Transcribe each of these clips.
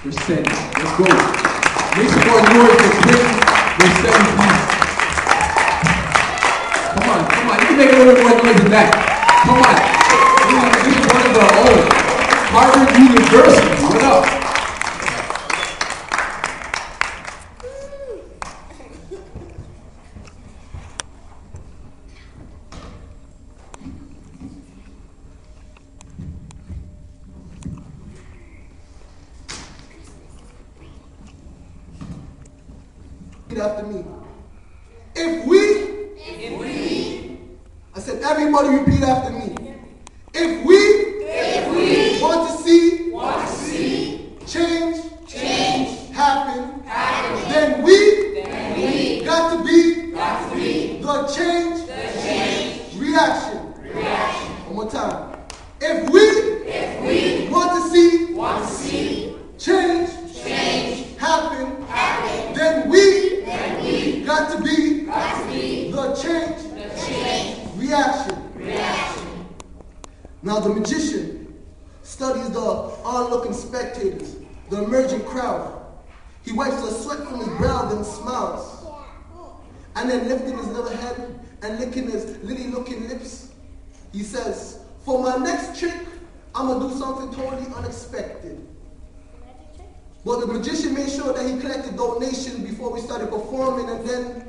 percent. Let's go. Make some more noise for Clinton Mercedes Beast. Come on, come on. You can make a little bit more noise than that. Come on. He's one of our own. Harvard University. What up? After me. If we, I said everybody repeat after me. If we want to see change happen, then we got to be the change reaction. One more time. If we want to see change happen, then we got to be the change. Reaction. Now the magician studies the onlooking spectators, the emerging crowd. He wipes the sweat from his brow, then smiles. And then lifting his little head and licking his lily-looking lips, he says, "For my next trick, I'm gonna do something totally unexpected." But the magician made sure that he collected donations before we started performing, and then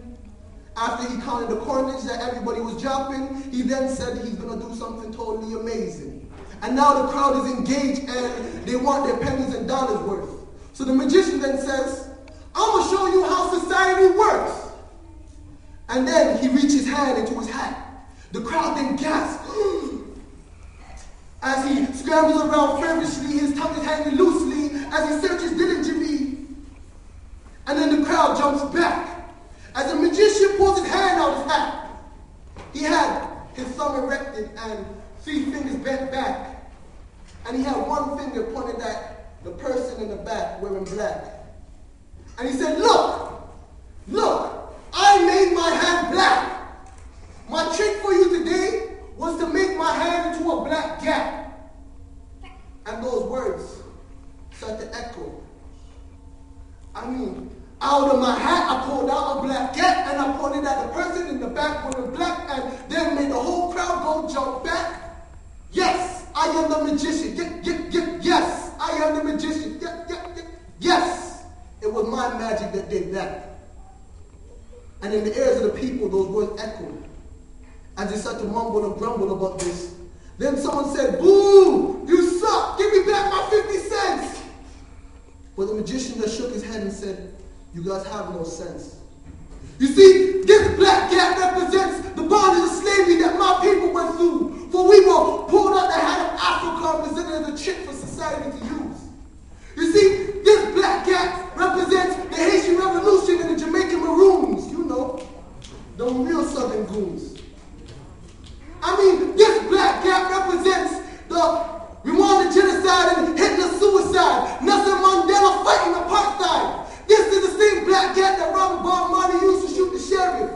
after he counted the coinage that everybody was dropping, he then said he's going to do something totally amazing. And now the crowd is engaged and they want their pennies and dollars worth. So the magician then says, "I'm going to show you how society works." And then he reached his hand into his hat. The crowd then gasps as he scrambles around feverishly, his tongue is hanging loosely, as he searches diligently. And then the crowd jumps back as the magician pulls his hand out of his hat. He had his thumb erected and three fingers bent back. And he had one finger pointed at the person in the back wearing black. And he said, Look, I made my hand black. My trick for you today was to make my hand into a black gap." And those words start to echo. I mean, out of my hat, I pulled out a black gap and I pointed at the person in the back with a black, and then made the whole crowd go jump back. "Yes, I am the magician. Yes, I am the magician. Yes, it was my magic that did that." And in the ears of the people, those words echoed as they start to mumble and grumble about this. Then someone said, "Boo, you suck. Give me back my 50 cents. But the magician just shook his head and said, "You guys have no sense. You see, this black gap represents the bondage of slavery that my people went through. For we were pulled out the hat of Africa, presented as a trick for society to use. You see, this black gap represents the Haitian Revolution and the Jamaican Maroons, you know, the real Southern goons. I mean, this black gap represents the Rwanda genocide and Hitler's suicide, Nelson Mandela fighting apartheid. This is the same black cat that Robert Bob Marley used to shoot the sheriff.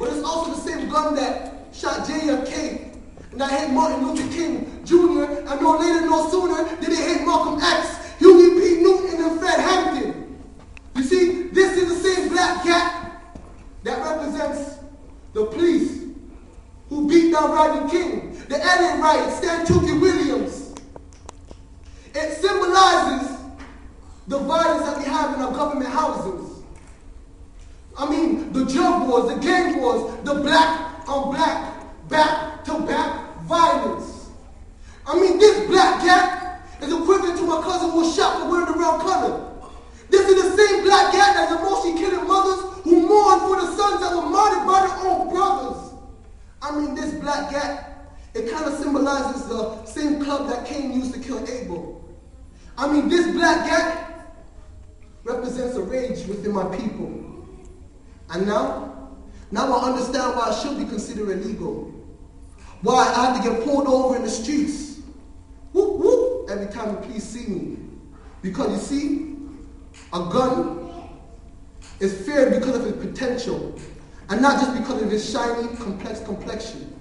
But it's also the same gun that shot JFK, and that hit Martin Luther King Jr., and no later, no sooner did it hit Malcolm X, Huey P. Newton, and Fred Hampton. You see, this is the same black cat that represents the police who beat down Rodney King, the LA riots, Stantuki Williams. It symbolizes the violence that we have in our government houses. I mean, the drug wars, the gang wars, the black on black, back to back violence. I mean, this black cat is equivalent to my cousin who was shot for wearing the wrong color. This is the same black cat as emotionally killing mothers who mourn for the sons that were martyred by their own brothers. I mean, this black cat, it kind of symbolizes the same club that Cain used to kill Abel. I mean, this black cat represents a rage within my people. And now I understand why I should be considered illegal. Why I have to get pulled over in the streets, whoop, whoop, every time the police see me. Because you see, a gun is feared because of its potential, and not just because of its shiny, complex complexion.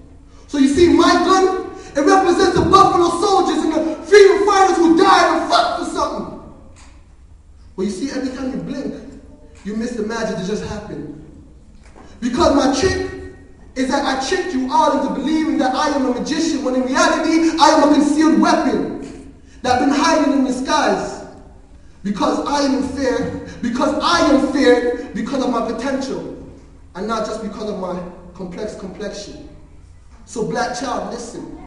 So you see, my gun, it represents the Buffalo soldiers and the freedom fighters who died and fought for something. But you see, every time you blink, you miss the magic that just happened. Because my trick is that I tricked you all into believing that I am a magician, when in reality, I am a concealed weapon that I've been hiding in disguise. Because I am feared, because of my potential, and not just because of my complex complexion. So black child, listen.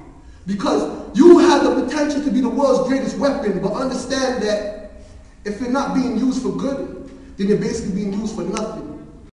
Because you have the potential to be the world's greatest weapon, but understand that if you're not being used for good, then you're basically being used for nothing.